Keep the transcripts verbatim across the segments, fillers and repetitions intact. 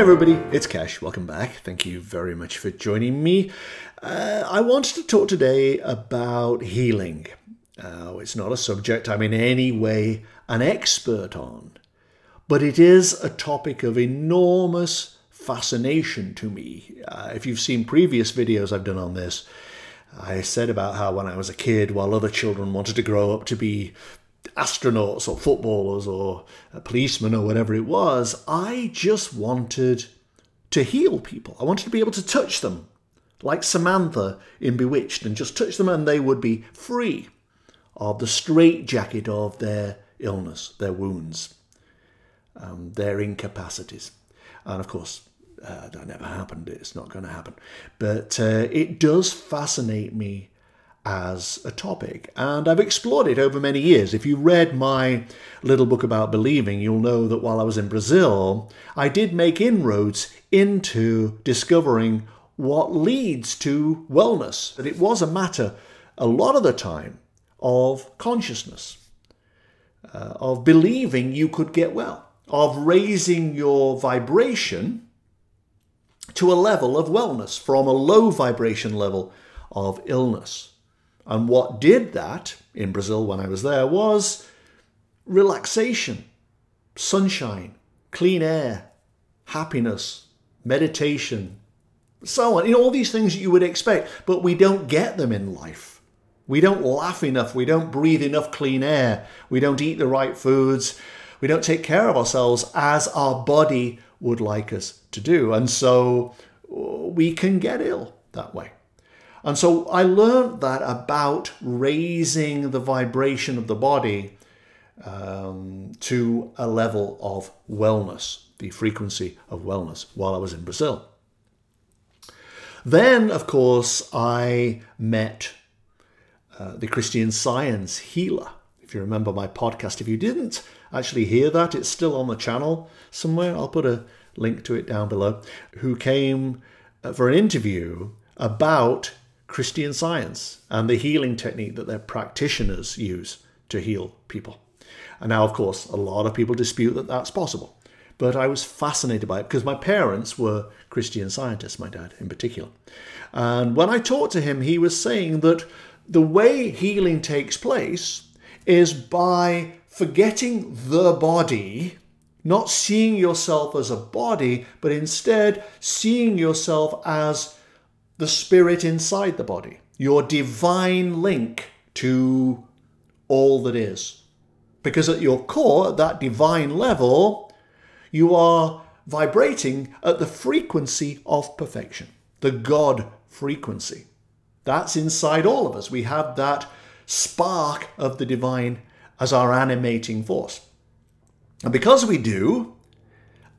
Hi everybody, it's Kesh. Welcome back. Thank you very much for joining me. Uh, I wanted to talk today about healing. Uh, it's not a subject I'm in any way an expert on, but it is a topic of enormous fascination to me. Uh, if you've seen previous videos I've done on this, I said about how when I was a kid, while other children wanted to grow up to be astronauts or footballers or a policeman or whatever it was, I just wanted to heal people. I wanted to be able to touch them, like Samantha in Bewitched, and just touch them and they would be free of the straitjacket of their illness, their wounds, um, their incapacities. And of course, uh, that never happened. It's not going to happen. But uh, it does fascinate me as a topic, and I've explored it over many years. If you read my little book about believing, you'll know that while I was in Brazil, I did make inroads into discovering what leads to wellness, that it was a matter a lot of the time of consciousness, uh, of believing you could get well, of raising your vibration to a level of wellness from a low vibration level of illness. And what did that in Brazil when I was there was relaxation, sunshine, clean air, happiness, meditation, so on. You know, all these things you would expect, but we don't get them in life. We don't laugh enough. We don't breathe enough clean air. We don't eat the right foods. We don't take care of ourselves as our body would like us to do. And so we can get ill that way. And so I learned that about raising the vibration of the body um, to a level of wellness, the frequency of wellness, while I was in Brazil. Then, of course, I met uh, the Christian Science healer. If you remember my podcast, if you didn't actually hear that, it's still on the channel somewhere. I'll put a link to it down below, who came for an interview about Christian Science and the healing technique that their practitioners use to heal people. And now, of course, a lot of people dispute that that's possible, but I was fascinated by it because my parents were Christian Scientists, my dad in particular. And when I talked to him, he was saying that the way healing takes place is by forgetting the body, not seeing yourself as a body, but instead seeing yourself as the spirit inside the body, your divine link to all that is. Because at your core, at that divine level, you are vibrating at the frequency of perfection, the God frequency. That's inside all of us. We have that spark of the divine as our animating force. And because we do,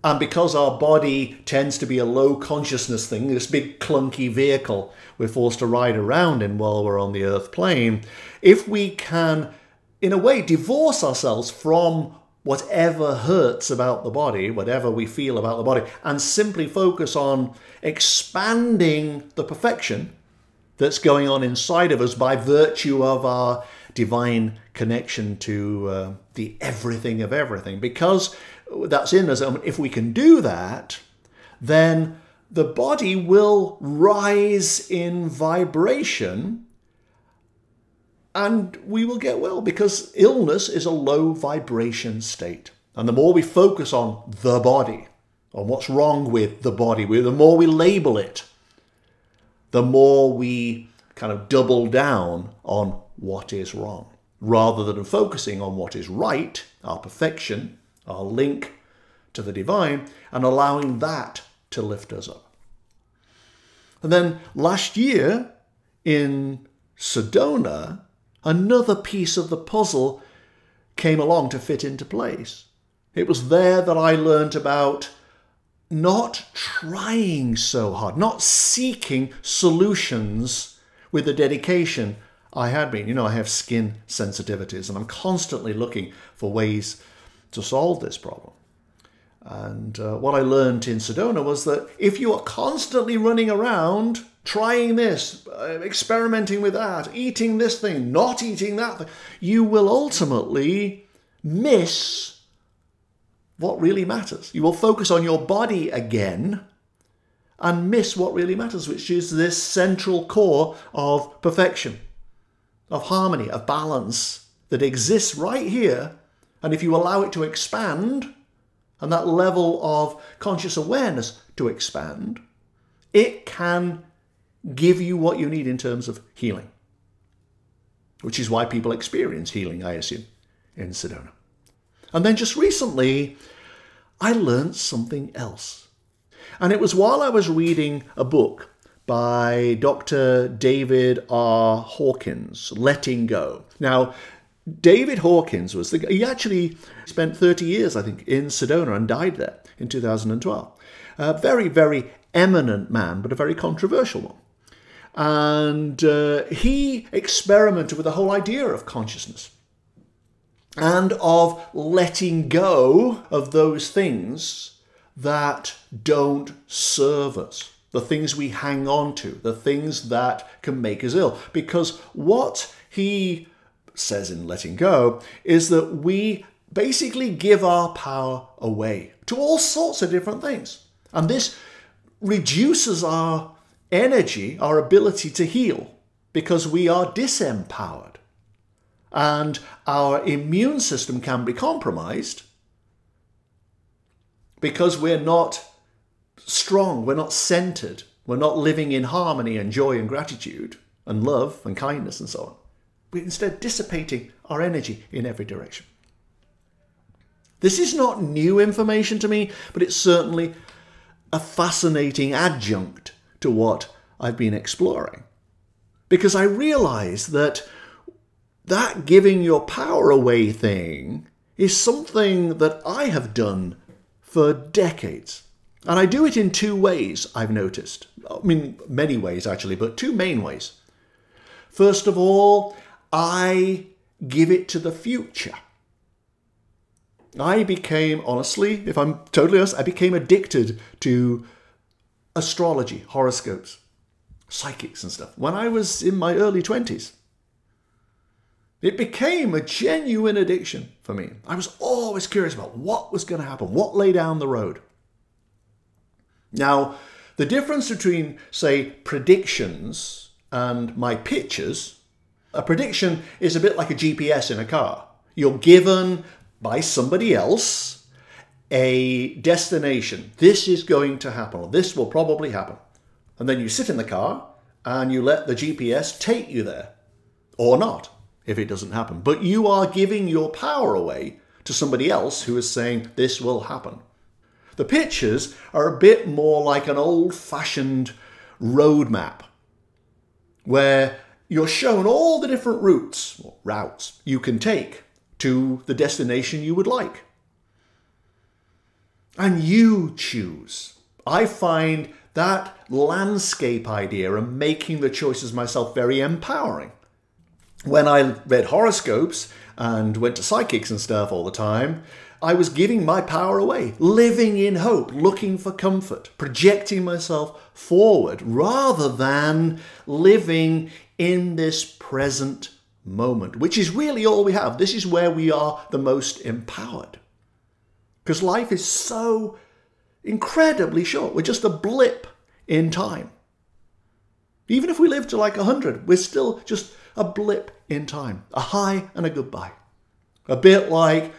and because our body tends to be a low consciousness thing, this big clunky vehicle we're forced to ride around in while we're on the earth plane, if we can, in a way, divorce ourselves from whatever hurts about the body, whatever we feel about the body, and simply focus on expanding the perfection that's going on inside of us by virtue of our divine connection to uh, the everything of everything. Because that's in us. If we can do that, then the body will rise in vibration and we will get well, because illness is a low vibration state. And the more we focus on the body, on what's wrong with the body, the more we label it, the more we kind of double down on what is wrong, rather than focusing on what is right, our perfection, our link to the divine, and allowing that to lift us up. And then last year in Sedona, another piece of the puzzle came along to fit into place. It was there that I learned about not trying so hard, not seeking solutions with the dedication I had been. You know, I have skin sensitivities and I'm constantly looking for ways to solve this problem. And uh, what I learned in Sedona was that if you are constantly running around, trying this, uh, experimenting with that, eating this thing, not eating that thing, you will ultimately miss what really matters. You will focus on your body again and miss what really matters, which is this central core of perfection, of harmony, of balance that exists right here. And if you allow it to expand, and that level of conscious awareness to expand, it can give you what you need in terms of healing, which is why people experience healing, I assume, in Sedona. And then just recently, I learned something else. And it was while I was reading a book by Doctor David R. Hawkins, Letting Go. Now, David Hawkins was the guy. He actually spent thirty years, I think, in Sedona and died there in two thousand twelve. A very, very eminent man, but a very controversial one. And uh, he experimented with the whole idea of consciousness and of letting go of those things that don't serve us, the things we hang on to, the things that can make us ill. Because what he says in Letting Go is that we basically give our power away to all sorts of different things. And this reduces our energy, our ability to heal, because we are disempowered. And our immune system can be compromised because we're not strong, we're not centered, we're not living in harmony and joy and gratitude and love and kindness and so on. We're instead dissipating our energy in every direction. This is not new information to me, but it's certainly a fascinating adjunct to what I've been exploring. Because I realize that that giving your power away thing is something that I have done for decades. And I do it in two ways, I've noticed. I mean, many ways actually, but two main ways. First of all, I give it to the future. I became, honestly, if I'm totally honest, I became addicted to astrology, horoscopes, psychics and stuff when I was in my early twenties. It became a genuine addiction for me. I was always curious about what was going to happen, what lay down the road. Now, the difference between, say, predictions and my pictures. A prediction is a bit like a G P S in a car. You're given by somebody else a destination. This is going to happen, or this will probably happen. And then you sit in the car and you let the G P S take you there, or not, if it doesn't happen. But you are giving your power away to somebody else who is saying this will happen. The pictures are a bit more like an old-fashioned roadmap where you're shown all the different routes, or routes you can take to the destination you would like. And you choose. I find that landscape idea and making the choices myself very empowering. When I read horoscopes and went to psychics and stuff all the time, I was giving my power away, living in hope, looking for comfort, projecting myself forward rather than living in this present moment, which is really all we have. This is where we are the most empowered. Because life is so incredibly short. We're just a blip in time. Even if we live to like a hundred, we're still just a blip in time. A hi and a goodbye. A bit like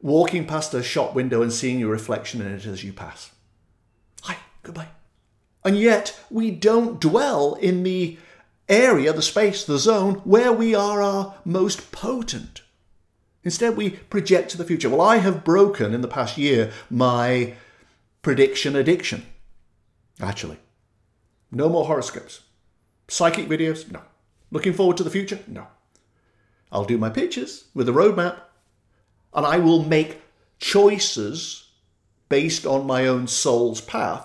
walking past a shop window and seeing your reflection in it as you pass. Hi, goodbye. And yet we don't dwell in the area, the space, the zone, where we are our most potent. Instead, we project to the future. Well, I have broken in the past year my prediction addiction, actually. No more horoscopes. Psychic videos? No. Looking forward to the future? No. I'll do my pictures with a roadmap, and I will make choices based on my own soul's path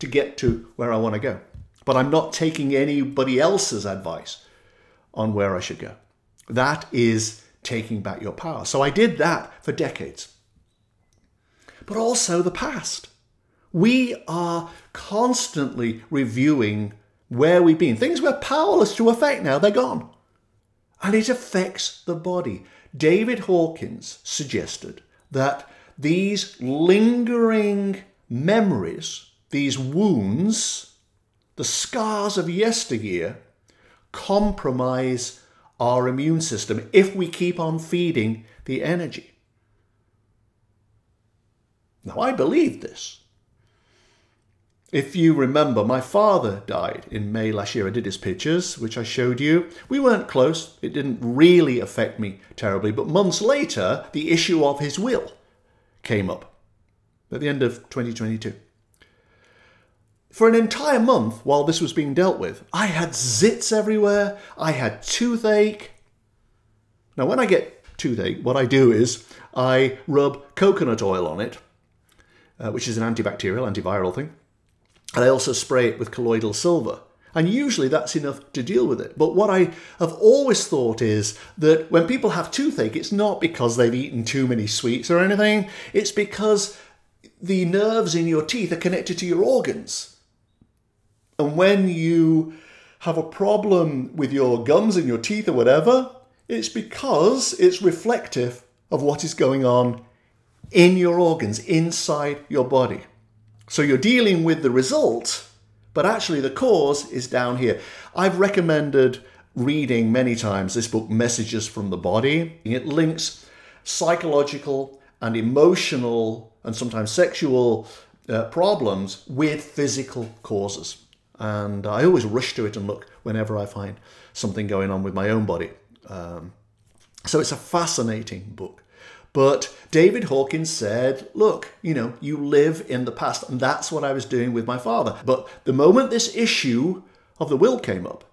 to get to where I want to go. But I'm not taking anybody else's advice on where I should go. That is taking back your power. So I did that for decades. But also the past. We are constantly reviewing where we've been. Things we're powerless to affect now, they're gone. And it affects the body. David Hawkins suggested that these lingering memories, these wounds, the scars of yesteryear, compromise our immune system if we keep on feeding the energy. Now, I believe this. If you remember, my father died in May last year. I did his pictures, which I showed you. We weren't close. It didn't really affect me terribly. But months later, the issue of his will came up at the end of twenty twenty-two. For an entire month, while this was being dealt with, I had zits everywhere. I had toothache. Now, when I get toothache, what I do is I rub coconut oil on it, uh, which is an antibacterial, antiviral thing. And I also spray it with colloidal silver. And usually that's enough to deal with it. But what I have always thought is that when people have toothache, it's not because they've eaten too many sweets or anything. It's because the nerves in your teeth are connected to your organs. And when you have a problem with your gums and your teeth or whatever, it's because it's reflective of what is going on in your organs, inside your body. So you're dealing with the result, but actually the cause is down here. I've recommended reading many times this book, Messages from the Body. It links psychological and emotional and sometimes sexual uh, problems with physical causes. And I always rush to it and look whenever I find something going on with my own body. Um, so it's a fascinating book. But David Hawkins said, look, you know, you live in the past. And that's what I was doing with my father. But the moment this issue of the will came up,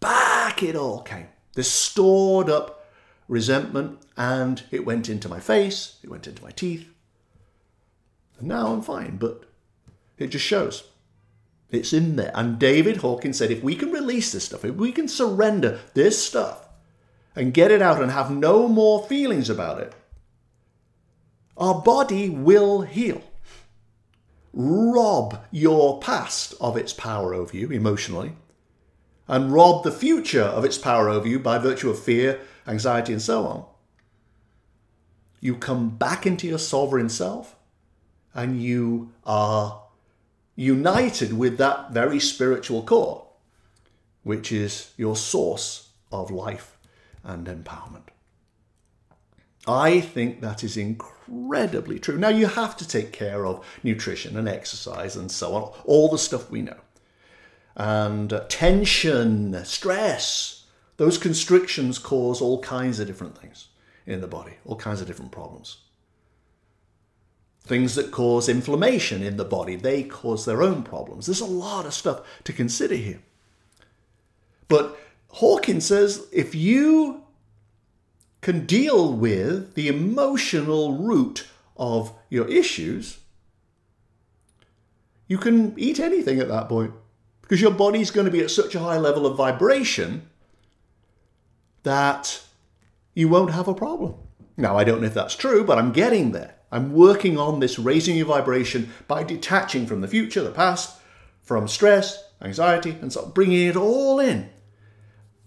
back it all came. This stored up resentment, and it went into my face. It went into my teeth. And now I'm fine, but it just shows. It's in there. And David Hawkins said, if we can release this stuff, if we can surrender this stuff and get it out and have no more feelings about it, our body will heal. Rob your past of its power over you emotionally, and rob the future of its power over you by virtue of fear, anxiety, and so on. You come back into your sovereign self, and you are united with that very spiritual core, which is your source of life and empowerment. I think that is incredibly true. Now, you have to take care of nutrition and exercise and so on, all the stuff we know. And uh, tension, stress, those constrictions cause all kinds of different things in the body, all kinds of different problems. Things that cause inflammation in the body, they cause their own problems. There's a lot of stuff to consider here. But Hawkins says, if you can deal with the emotional root of your issues, you can eat anything at that point, because your body's going to be at such a high level of vibration that you won't have a problem. Now, I don't know if that's true, but I'm getting there. I'm working on this, raising your vibration by detaching from the future, the past, from stress, anxiety, and so bringing it all in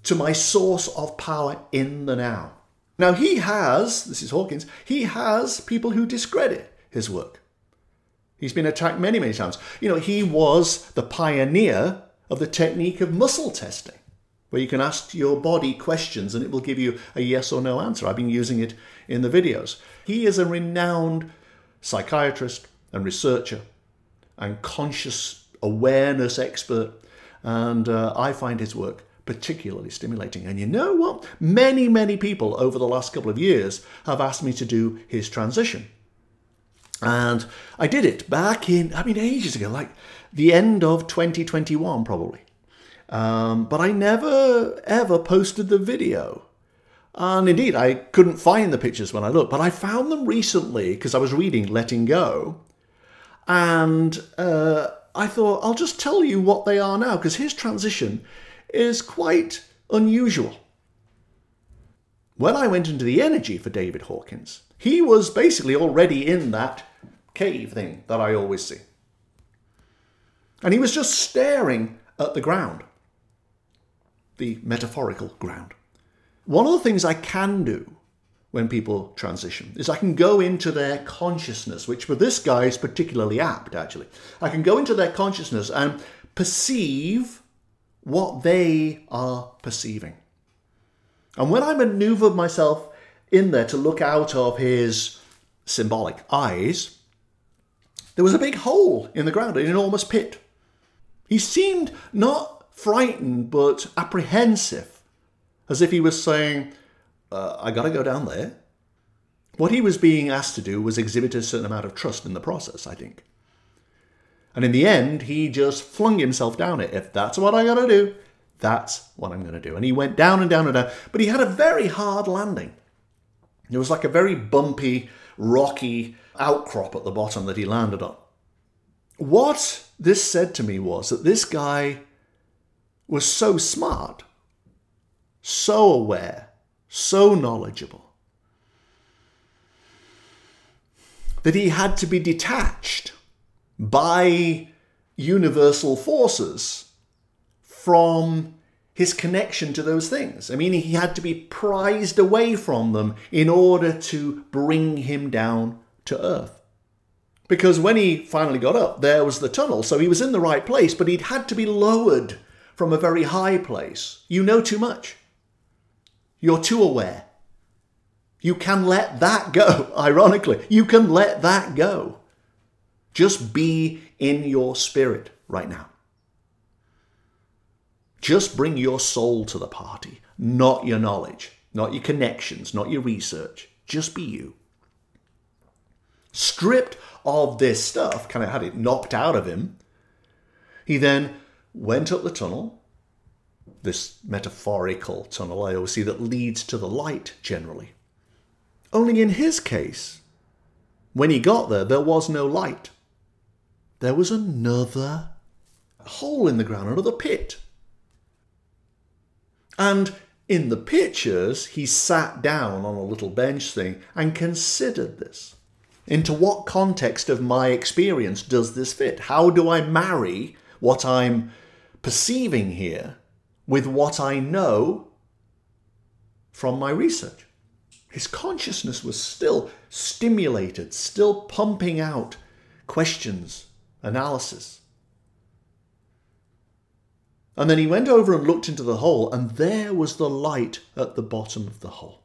to my source of power in the now. Now, he has, this is Hawkins, he has people who discredit his work. He's been attacked many, many times. You know, he was the pioneer of the technique of muscle testing, where you can ask your body questions and it will give you a yes or no answer. I've been using it in the videos. He is a renowned psychiatrist and researcher and conscious awareness expert, and uh, I find his work particularly stimulating. And you know what? Many, many people over the last couple of years have asked me to do his transition. And I did it back in, I mean, ages ago, like the end of twenty twenty-one, probably. Um, but I never, ever posted the video. And indeed, I couldn't find the pictures when I looked, but I found them recently because I was reading Letting Go. And uh, I thought, I'll just tell you what they are now, because his transition is quite unusual. When I went into the energy for David Hawkins, he was basically already in that cave thing that I always see. And he was just staring at the ground, the metaphorical ground. One of the things I can do when people transition, is I can go into their consciousness, which for this guy is particularly apt, actually. I can go into their consciousness and perceive what they are perceiving. And when I maneuver myself in there to look out of his symbolic eyes, there was a big hole in the ground, an enormous pit. He seemed not frightened, but apprehensive, as if he was saying, uh, I gotta go down there. What he was being asked to do was exhibit a certain amount of trust in the process, I think. And in the end, he just flung himself down it. If that's what I gotta do, that's what I'm gonna do. And he went down and down and down, but he had a very hard landing. It was like a very bumpy, rocky outcrop at the bottom that he landed on. What this said to me was that this guy was so smart, so aware, so knowledgeable, that he had to be detached by universal forces from his connection to those things. I mean, he had to be prized away from them in order to bring him down to earth. Because when he finally got up, there was the tunnel. So he was in the right place, but he'd had to be lowered from a very high place. You know too much. You're too aware. You can let that go, ironically. You can let that go. Just be in your spirit right now. Just bring your soul to the party, not your knowledge, not your connections, not your research. Just be you. Stripped of this stuff, kind of had it knocked out of him, he then went up the tunnel, this metaphorical tunnel, I always see, that leads to the light generally. Only in his case, when he got there, there was no light. There was another hole in the ground, another pit. And in the pictures, he sat down on a little bench thing and considered this. Into what context of my experience does this fit? How do I marry what I'm perceiving here with what I know from my research? His consciousness was still stimulated, still pumping out questions, analysis. And then he went over and looked into the hole, and there was the light at the bottom of the hole.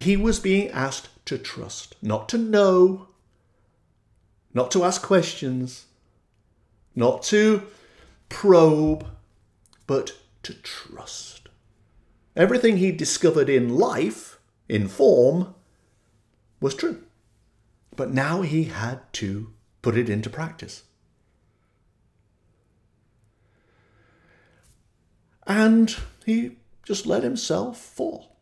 He was being asked to trust, not to know, not to ask questions, not to probe, but to trust. Everything he discovered in life, in form, was true. But now he had to put it into practice. And he just let himself fall.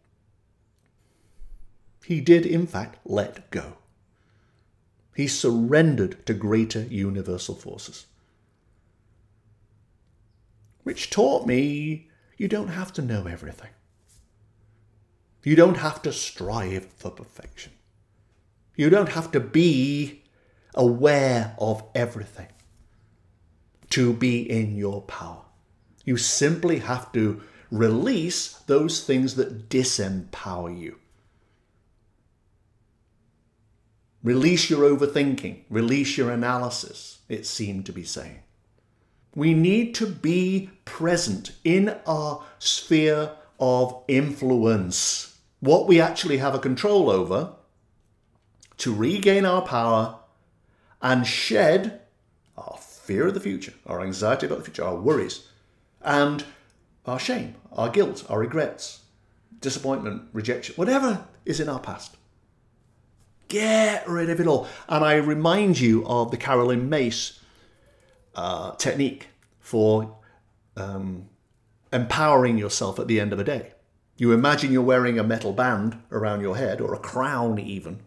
He did, in fact, let go. He surrendered to greater universal forces. Which taught me, you don't have to know everything. You don't have to strive for perfection. You don't have to be aware of everything to be in your power. You simply have to release those things that disempower you. Release your overthinking. Release your analysis, it seemed to be saying. We need to be present in our sphere of influence, what we actually have a control over, to regain our power and shed our fear of the future, our anxiety about the future, our worries, and our shame, our guilt, our regrets, disappointment, rejection, whatever is in our past. Get rid of it all. And I remind you of the Carolyn Mace uh, technique for um, empowering yourself at the end of a day. You imagine you're wearing a metal band around your head, or a crown even,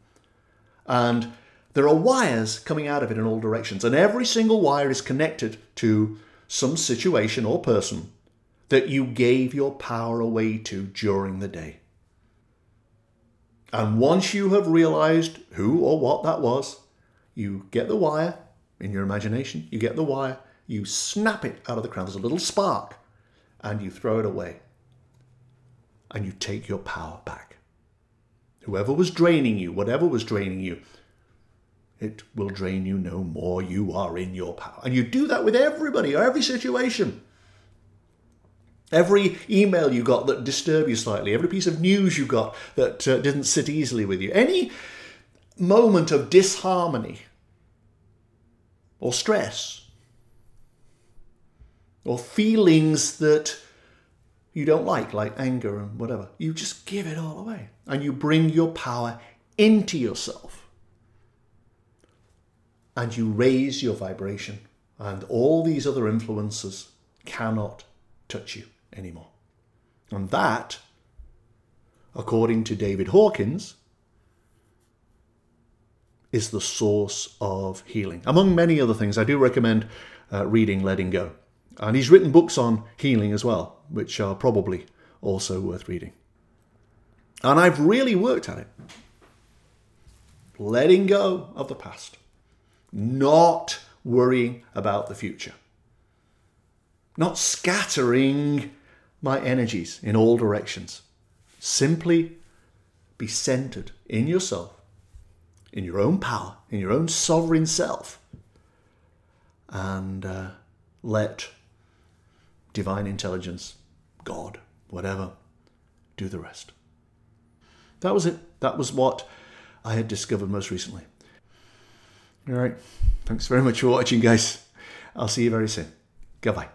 and there are wires coming out of it in all directions. And every single wire is connected to some situation or person that you gave your power away to during the day. And once you have realized who or what that was, you get the wire in your imagination, you get the wire, you snap it out of the crown, there's a little spark, and you throw it away. And you take your power back. Whoever was draining you, whatever was draining you, it will drain you no more. You are in your power. And you do that with everybody, every situation. Every email you got that disturbed you slightly, every piece of news you got that uh, didn't sit easily with you, any moment of disharmony or stress or feelings that you don't like, like anger and whatever, you just give it all away and you bring your power into yourself and you raise your vibration, and all these other influences cannot touch you anymore. And that, according to David Hawkins, is the source of healing. Among many other things, I do recommend uh, reading Letting Go. And he's written books on healing as well, which are probably also worth reading. And I've really worked at it. Letting go of the past. Not worrying about the future. Not scattering my energies in all directions. Simply be centered in yourself, in your own power, in your own sovereign self, and uh, let divine intelligence, God, whatever, do the rest. That was it. That was what I had discovered most recently. All right. Thanks very much for watching, guys. I'll see you very soon. Goodbye.